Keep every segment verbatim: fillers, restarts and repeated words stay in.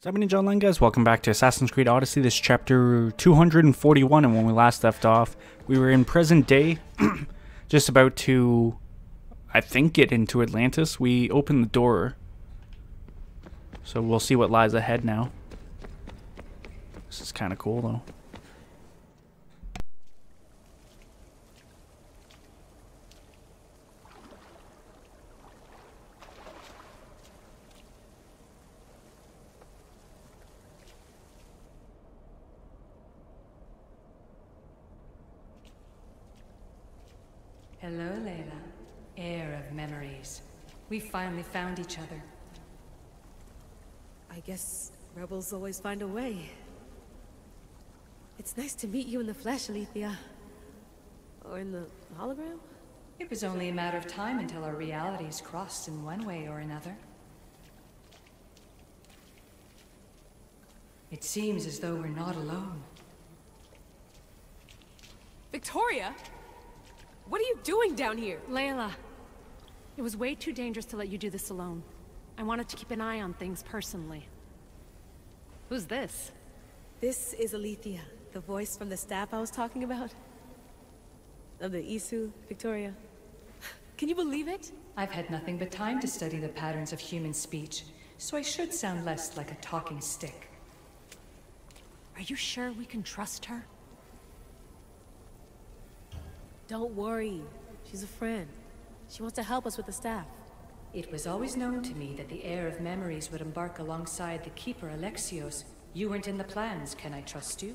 So I'm John Lang, guys. Welcome back to Assassin's Creed Odyssey. This is chapter two hundred forty-one, and when we last left off, we were in present day, just about to, I think, get into Atlantis. We opened the door, so we'll see what lies ahead now. This is kind of cool, though. Hello, Layla, Heir of Memories. We finally found each other. I guess rebels always find a way. It's nice to meet you in the flesh, Aletheia. Or in the hologram? It was only a matter of time until our realities crossed in one way or another. It seems as though we're not alone. Victoria? What are you doing down here? Layla, it was way too dangerous to let you do this alone. I wanted to keep an eye on things personally. Who's this? This is Aletheia, the voice from the staff I was talking about. Of the Isu, Victoria. Can you believe it? I've had nothing but time to study the patterns of human speech, so I should sound less like a talking stick. Are you sure we can trust her? Don't worry. She's a friend. She wants to help us with the staff. It was always known to me that the Heir of Memories would embark alongside the Keeper Alexios. You weren't in the plans. Can I trust you?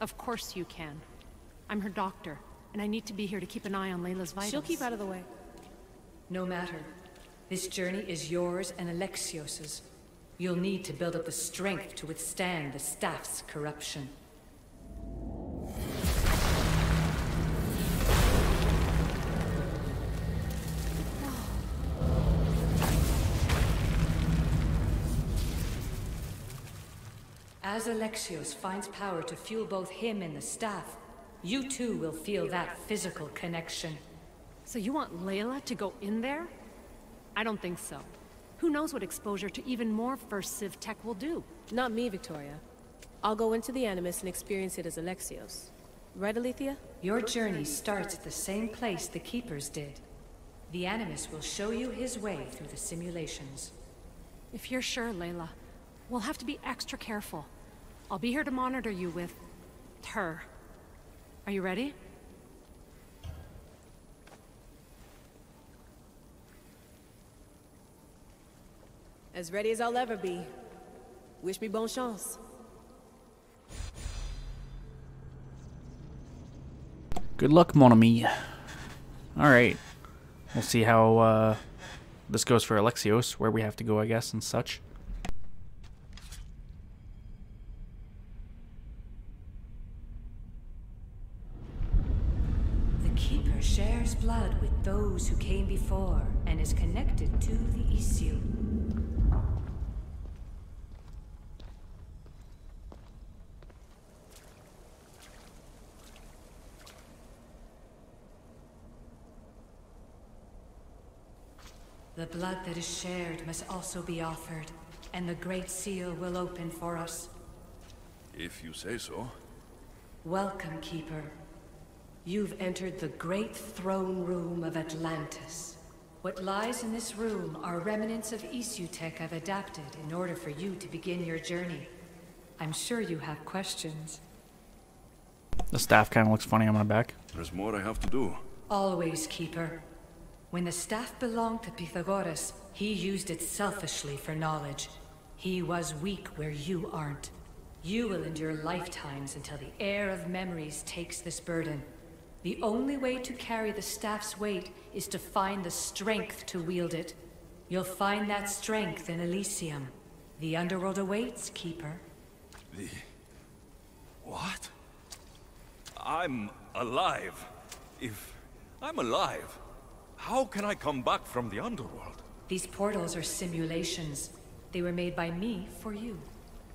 Of course you can. I'm her doctor, and I need to be here to keep an eye on Layla's vitals. She'll keep out of the way. No matter. This journey is yours and Alexios's. You'll need to build up the strength to withstand the staff's corruption. As Alexios finds power to fuel both him and the staff, you too will feel that physical connection. So you want Layla to go in there? I don't think so. Who knows what exposure to even more First Civ tech will do? Not me, Victoria. I'll go into the Animus and experience it as Alexios. Right, Aletheia? Your journey starts at the same place the Keepers did. The Animus will show you his way through the simulations. If you're sure, Layla, we'll have to be extra careful. I'll be here to monitor you with her. Are you ready? As ready as I'll ever be. Wish me bonne chance. Good luck, mon ami. Alright. We'll see how uh, this goes for Alexios, where we have to go, I guess, and such. Shares blood with those who came before, and is connected to the issue. The blood that is shared must also be offered, and the Great Seal will open for us. If you say so. Welcome, Keeper. You've entered the great throne room of Atlantis. What lies in this room are remnants of Isutek I've adapted in order for you to begin your journey. I'm sure you have questions. The staff kind of looks funny on my back. There's more I have to do. Always, Keeper. When the staff belonged to Pythagoras, he used it selfishly for knowledge. He was weak where you aren't. You will endure lifetimes until the Heir of Memories takes this burden. The only way to carry the staff's weight is to find the strength to wield it. You'll find that strength in Elysium. The underworld awaits, Keeper. The... what? I'm alive. If I'm alive, how can I come back from the underworld? These portals are simulations. They were made by me for you.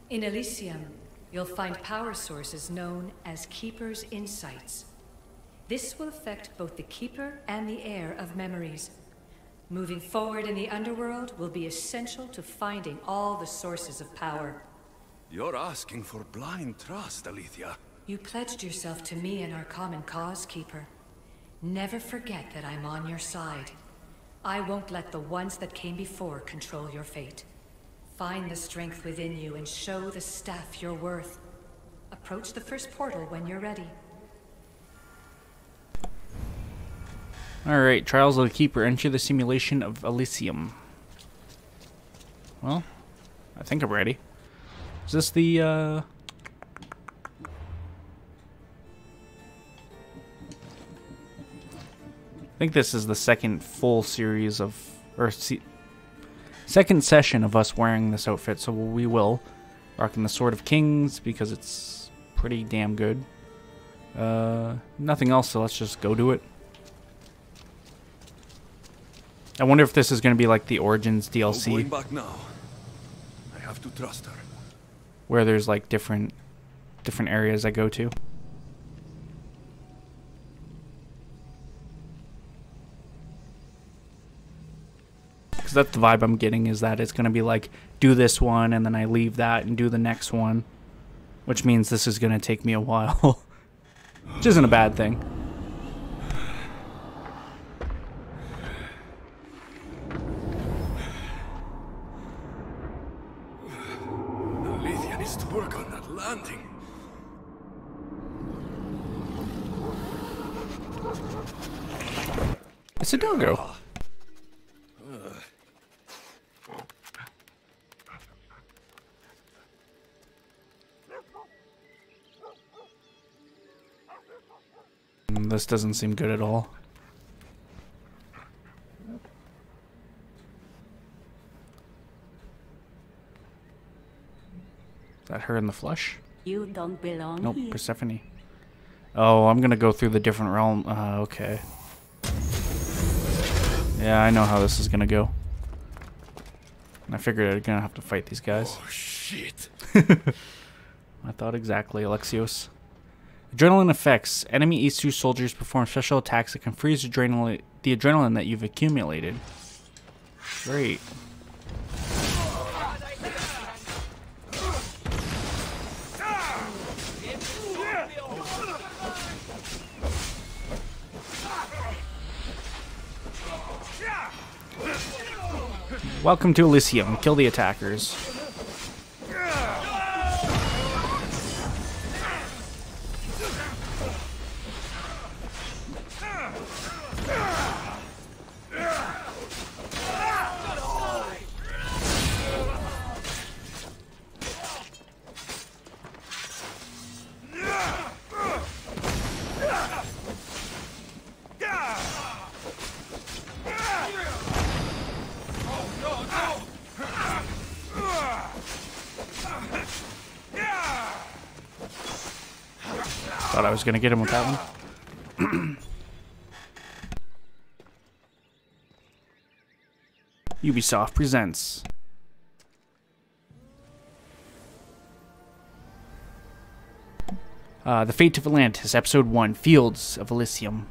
In Elysium, you'll find power sources known as Keeper's Insights. This will affect both the Keeper and the Heir of Memories. Moving forward in the Underworld will be essential to finding all the sources of power. You're asking for blind trust, Aletheia. You pledged yourself to me and our common cause, Keeper. Never forget that I'm on your side. I won't let the ones that came before control your fate. Find the strength within you and show the staff your worth. Approach the first portal when you're ready. Alright, Trials of the Keeper. Enter the simulation of Elysium. Well, I think I'm ready. Is this the, uh... I think this is the second full series of... Or, se second session of us wearing this outfit, so we will. Rocking the Sword of Kings, because it's pretty damn good. Uh, nothing else, so let's just go do it. I wonder if this is going to be like the Origins D L C. No going back now. I have to trust her. Where there's like different, different areas I go to. Because that's the vibe I'm getting, is that it's going to be like, do this one, and then I leave that and do the next one. Which means this is going to take me a while. Which isn't a bad thing. Aletheia needs to work on that landing. It's a doggo. This doesn't seem good at all. Is that her in the flesh? You don't belong. Nope, here. Persephone. Oh, I'm gonna go through the different realm. Uh, okay. Yeah, I know how this is gonna go. And I figured I'm gonna have to fight these guys. Oh shit! I thought exactly, Alexios. Adrenaline effects. Enemy Isu soldiers perform special attacks that can freeze adrenali the adrenaline that you've accumulated. Great. Welcome to Elysium. Kill the attackers. Thought I was gonna get him with that one. Ubisoft presents. Uh, The Fate of Atlantis, Episode one, Fields of Elysium.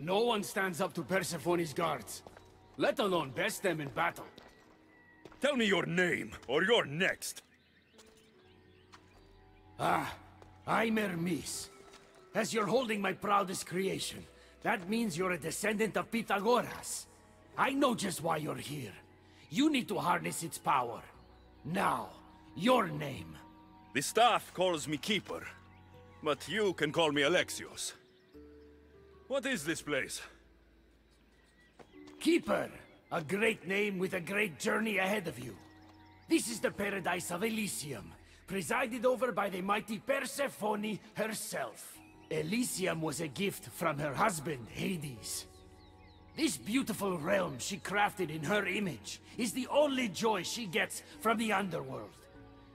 No one stands up to Persephone's guards, let alone best them in battle. Tell me your name, or you're next. Ah, I'm Hermes. As you're holding my proudest creation, that means you're a descendant of Pythagoras. I know just why you're here. You need to harness its power. Now, your name. The staff calls me Keeper, but you can call me Alexios. What is this place? Keeper! A great name with a great journey ahead of you. This is the paradise of Elysium, presided over by the mighty Persephone herself. Elysium was a gift from her husband, Hades. This beautiful realm she crafted in her image is the only joy she gets from the underworld.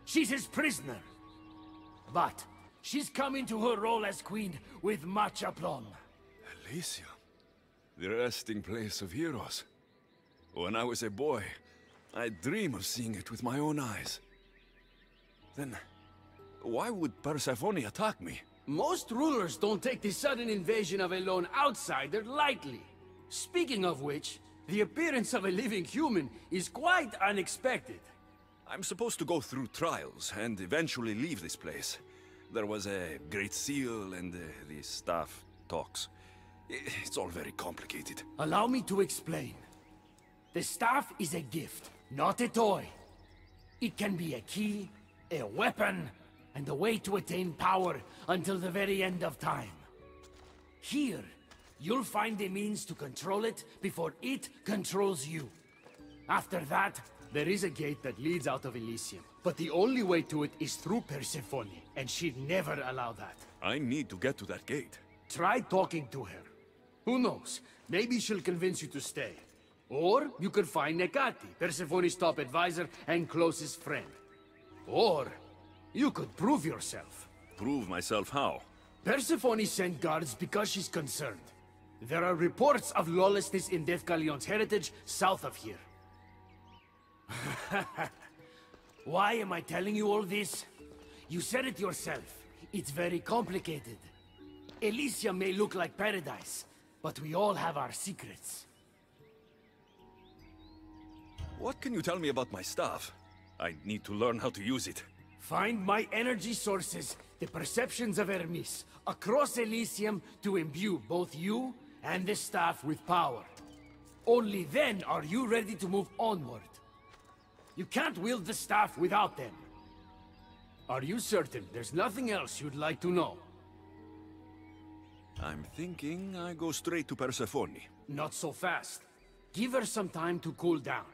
She's his prisoner. But she's come into her role as queen with much aplomb. Elysium, the resting place of heroes. When I was a boy, I'd dream of seeing it with my own eyes. Then, why would Persephone attack me? Most rulers don't take the sudden invasion of a lone outsider lightly. Speaking of which, the appearance of a living human is quite unexpected. I'm supposed to go through trials and eventually leave this place. There was a great seal and uh, the staff talks. It's all very complicated. Allow me to explain. The staff is a gift, not a toy. It can be a key, a weapon, and a way to attain power until the very end of time. Here, you'll find a means to control it before it controls you. After that, there is a gate that leads out of Elysium, but the only way to it is through Persephone, and she'd never allow that. I need to get to that gate. Try talking to her. Who knows? Maybe she'll convince you to stay. Or you could find Nekati, Persephone's top advisor and closest friend. Or you could prove yourself. Prove myself how? Persephone sent guards because she's concerned. There are reports of lawlessness in Deukalion's heritage south of here. Why am I telling you all this? You said it yourself. It's very complicated. Elysium may look like paradise, but we all have our secrets. What can you tell me about my staff? I need to learn how to use it. Find my energy sources, the perceptions of Hermes, across Elysium to imbue both you and the staff with power. Only then are you ready to move onward. You can't wield the staff without them. Are you certain there's nothing else you'd like to know? I'm thinking I go straight to Persephone. Not so fast. Give her some time to cool down.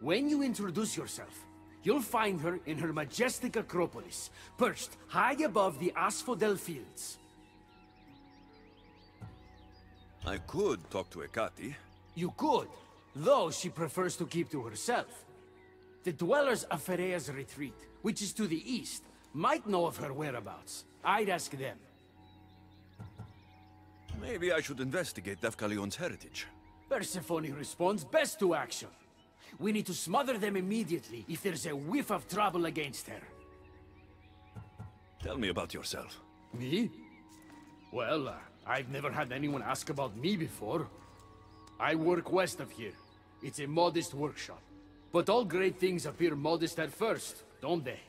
When you introduce yourself, you'll find her in her majestic Acropolis, perched high above the Asphodel Fields. I could talk to Hecate. You could, though she prefers to keep to herself. The dwellers of Pharaeah's Retreat, which is to the east, might know of her whereabouts. I'd ask them. Maybe I should investigate Deukalion's heritage. Persephone responds best to action. We need to smother them immediately if there's a whiff of trouble against her. Tell me about yourself. Me? Well, uh, I've never had anyone ask about me before. I work west of here. It's a modest workshop. But all great things appear modest at first, don't they?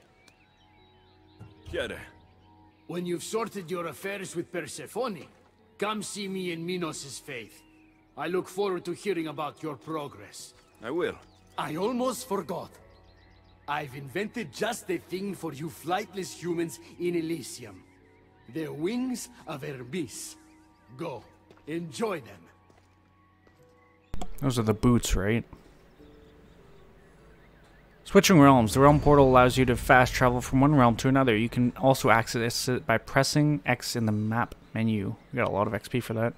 Chiara. When you've sorted your affairs with Persephone, come see me in Minos's faith. I look forward to hearing about your progress. I will. I almost forgot. I've invented just the thing for you flightless humans in Elysium. The wings of Hermes. Go. Enjoy them. Those are the boots, right? Switching realms. The realm portal allows you to fast travel from one realm to another. You can also access it by pressing X in the map menu. We got a lot of X P for that.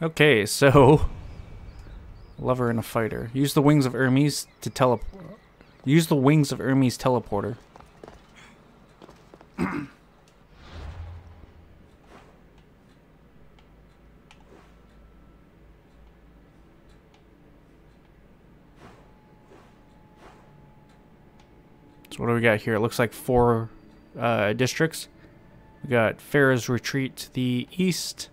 Okay, so... Lover and a fighter. Use the wings of Hermes to tele... Use the wings of Hermes teleporter. What do we got here? It looks like four uh, districts. We got Pharaoh's Retreat to the east,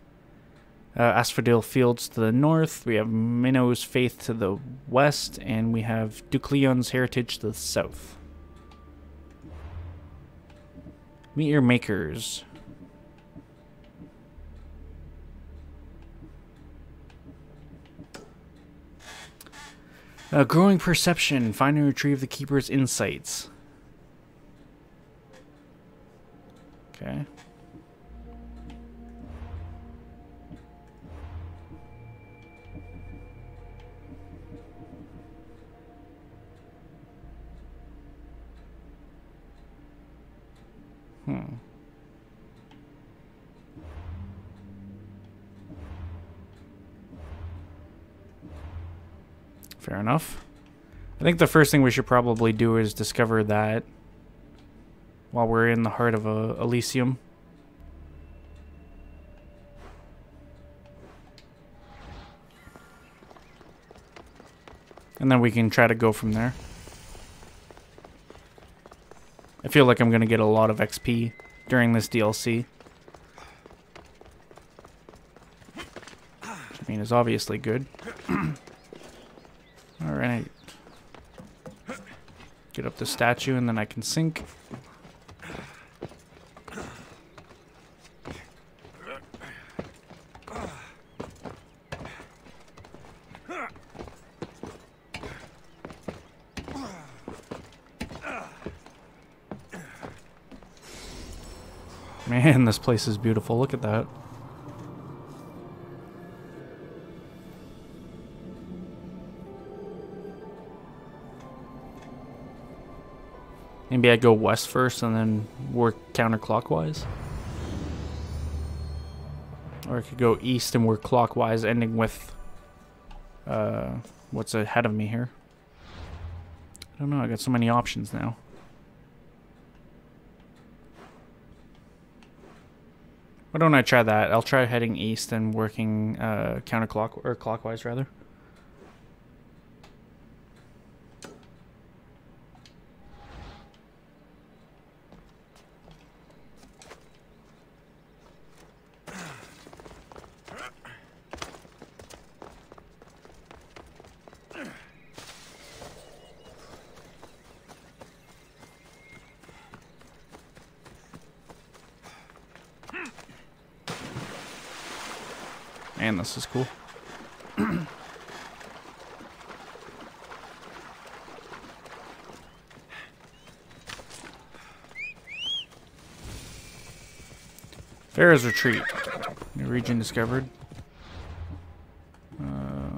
uh, Asphodel Fields to the north, we have Minos's Faith to the west, and we have Deukalion's Heritage to the south. Meet your makers. Uh, growing perception. Find and retrieve the Keeper's Insights. Okay. Hmm. Fair enough. I think the first thing we should probably do is discover that while we're in the heart of uh, Elysium. and then we can try to go from there. I feel like I'm going to get a lot of X P during this D L C. Which I mean is obviously good. Alright. Get up the statue and then I can sink. Man, this place is beautiful. Look at that. Maybe I go west first and then work counterclockwise. Or I could go east and work clockwise, ending with uh, what's ahead of me here. I don't know. I got so many options now. Why don't I try that? I'll try heading east and working uh, counterclock or clockwise rather. Man, this is cool. Pharaoh's Retreat. New region discovered. Um,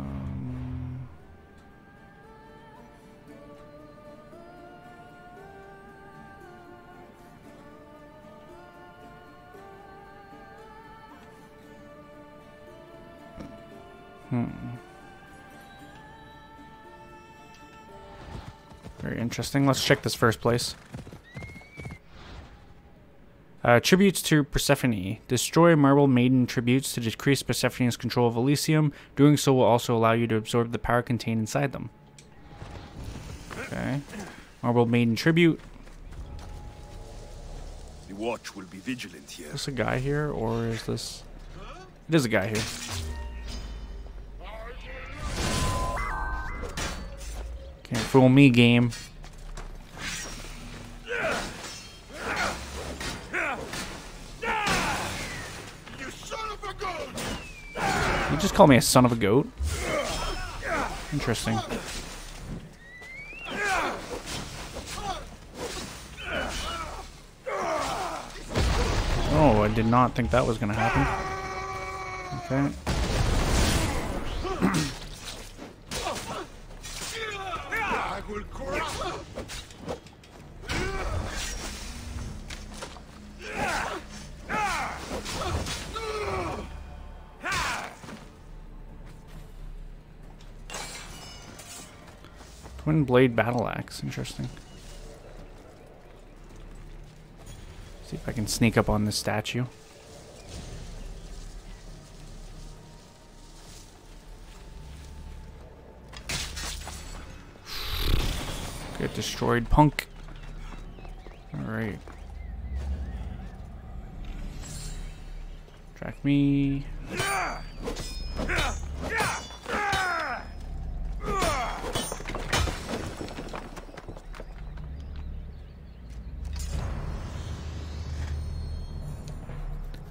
Hmm. Very interesting. Let's check this first place. Uh, tributes to Persephone. Destroy Marble Maiden tributes to decrease Persephone's control of Elysium. Doing so will also allow you to absorb the power contained inside them. Okay. Marble Maiden tribute. The watch will be vigilant here. Is this a guy here, or is this... It is a guy here. Can't fool me, game. You just call me a son of a goat? Interesting. Oh, I did not think that was gonna happen. Okay. Windblade battle axe, interesting. See if I can sneak up on this statue. Get destroyed, punk. Alright. Track me.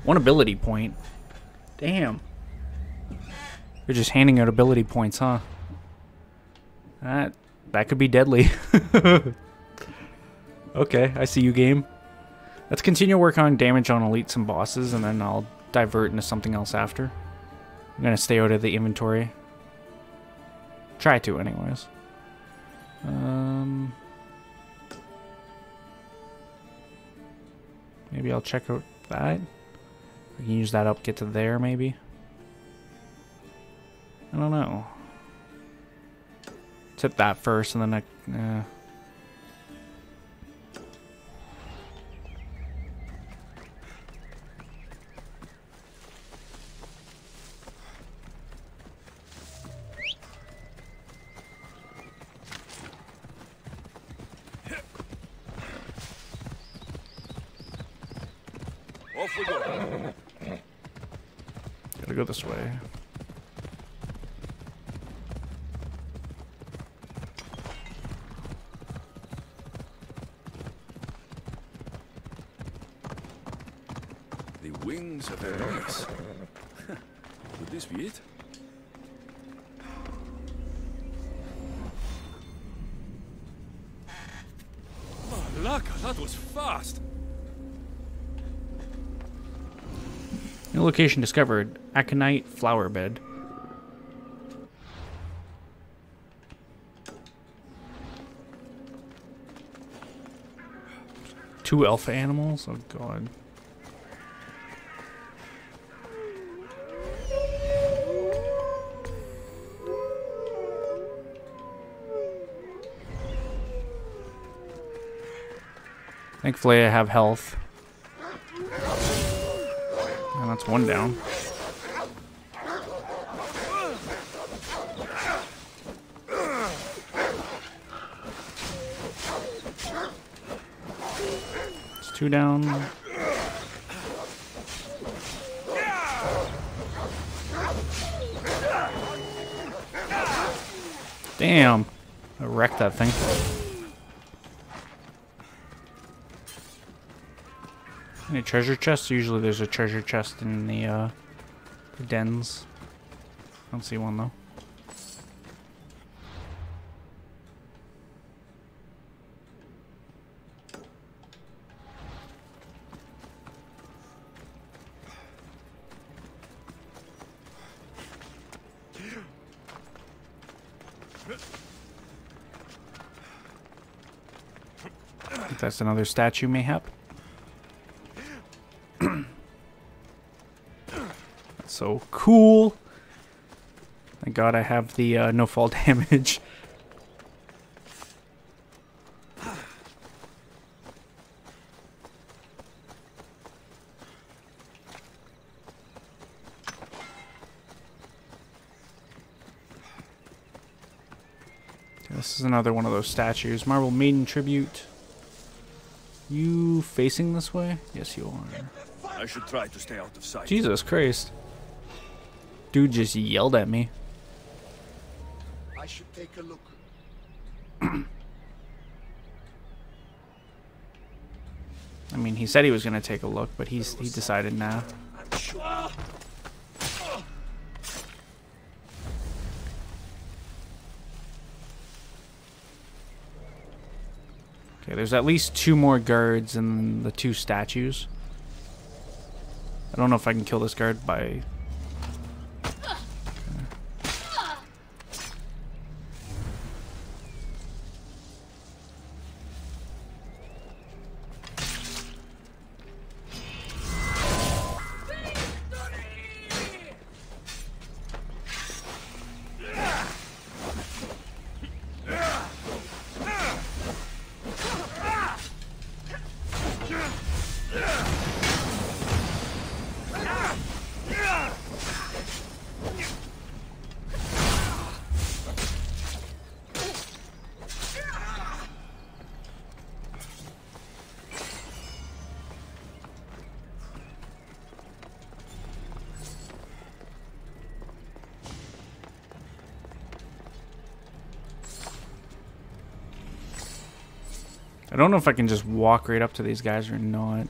One ability point. Damn. They're just handing out ability points, huh? That that could be deadly. Okay, I see you, game. Let's continue work on damage on elites and bosses, and then I'll divert into something else after. I'm gonna stay out of the inventory. Try to, anyways. Um. Maybe I'll check out that. We can use that up, get to there, maybe? I don't know. Let's hit that first, and then I... Uh... Off we go. Gotta go this way. The wings of Hermes. Would this be it? Malaka, that was fast. New location discovered, Aconite flower bed. Two alpha animals? Oh god. Thankfully I have health. That's one down. It's two down. Damn. I wrecked that thing. Any treasure chests? Usually there's a treasure chest in the, uh, the dens. I don't see one, though. I think that's another statue, mayhap. So cool. Thank God I have the uh, no fall damage. This is another one of those statues. Marble Maiden tribute. You facing this way? Yes, you are. I should try to stay out of sight. Jesus Christ. Dude just yelled at me. I should take a look. I mean, he said he was gonna take a look, but he's he decided nah. I'm sure. Okay, there's at least two more guards and the two statues. I don't know if I can kill this guard by. I don't know if I can just walk right up to these guys or not.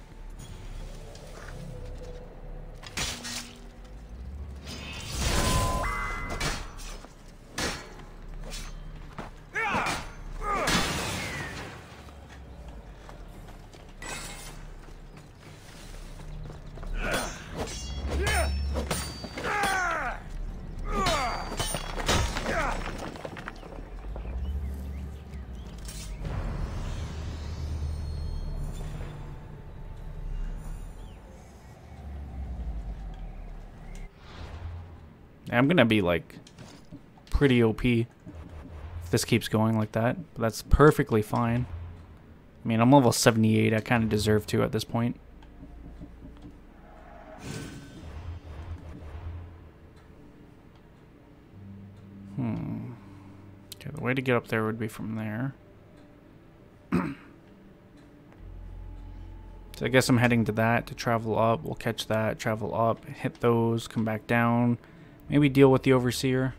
I'm gonna be like pretty O P if this keeps going like that. But that's perfectly fine. I mean, I'm level seventy-eight. I kind of deserve to at this point. Hmm. Okay, the way to get up there would be from there. So I guess I'm heading to that to travel up. We'll catch that, travel up, hit those, come back down. Maybe deal with the Overseer.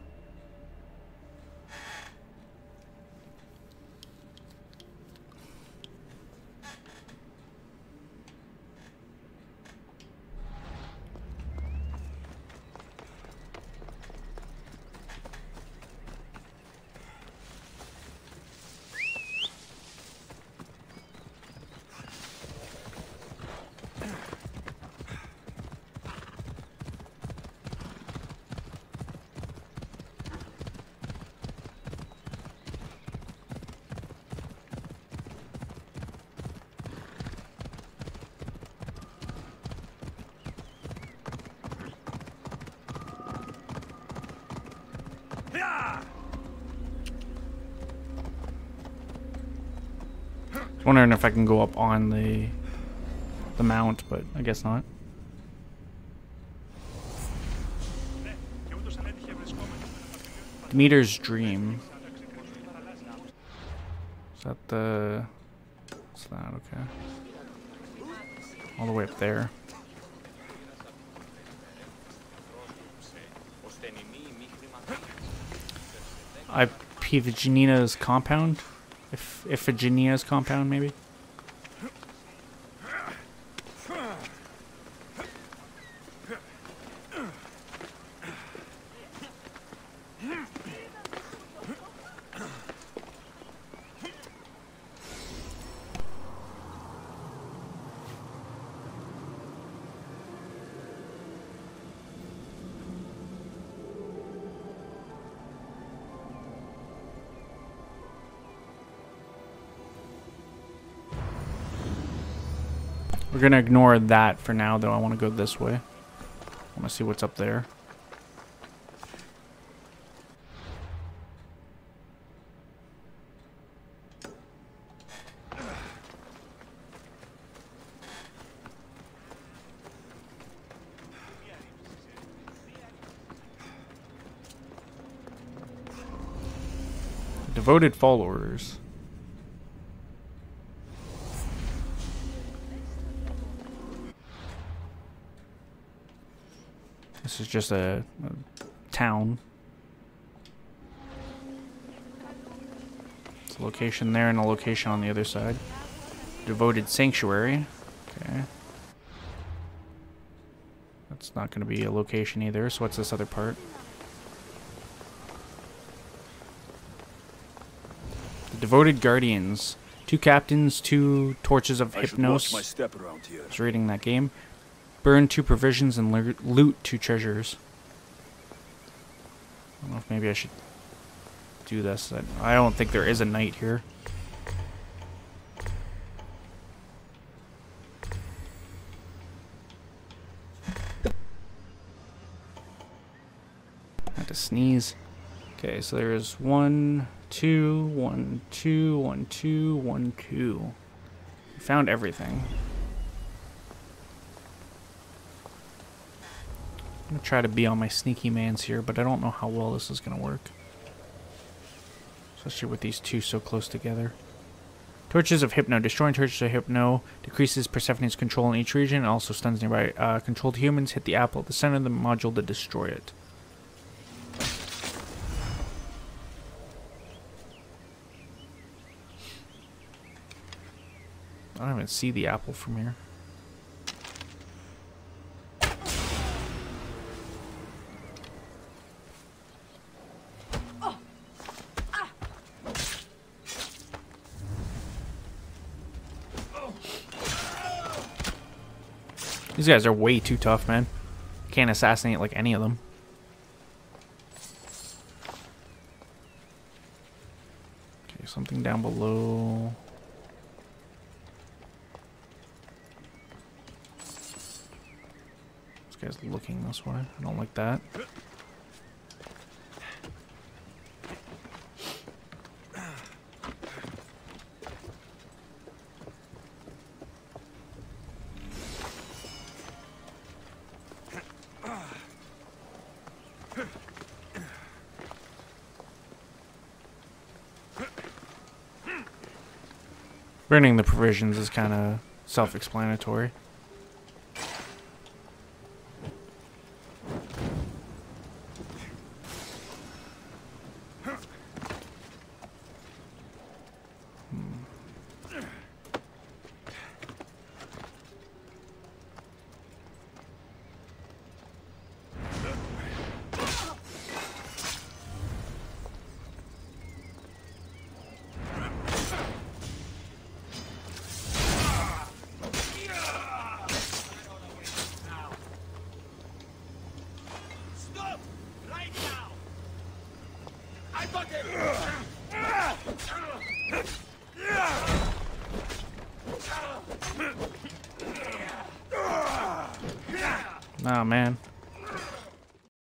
Wondering if I can go up on the the mount, but I guess not. Demeter's Dream. Is that the? It's that okay? All the way up there. Iphigenia's compound. If Iphigenia's compound, maybe? We're gonna ignore that for now, though. I want to go this way. I want to see what's up there. Devoted followers. This is just a, a town. It's a location there and a location on the other side. Devoted sanctuary. Okay. That's not going to be a location either. So what's this other part? The Devoted Guardians. Two captains, two torches of Hypnos. I, my step around here. I was reading that game. Burn two provisions and loot two treasures. I don't know if maybe I should do this. I don't think there is a knight here. Had to sneeze. Okay, so there's one, two, one, two, one, two, one, two. We found everything. I'm going to try to be on my sneaky mans here, but I don't know how well this is going to work. Especially with these two so close together. Torches of Hypno. Destroying torches of Hypno decreases Persephone's control in each region and also stuns nearby uh, controlled humans. Hit the apple at the center of the module to destroy it. I don't even see the apple from here. These guys are way too tough, man. Can't assassinate like any of them. Okay, something down below. This guy's looking this way. I don't like that. Burning the provisions is kind of self-explanatory. Oh man.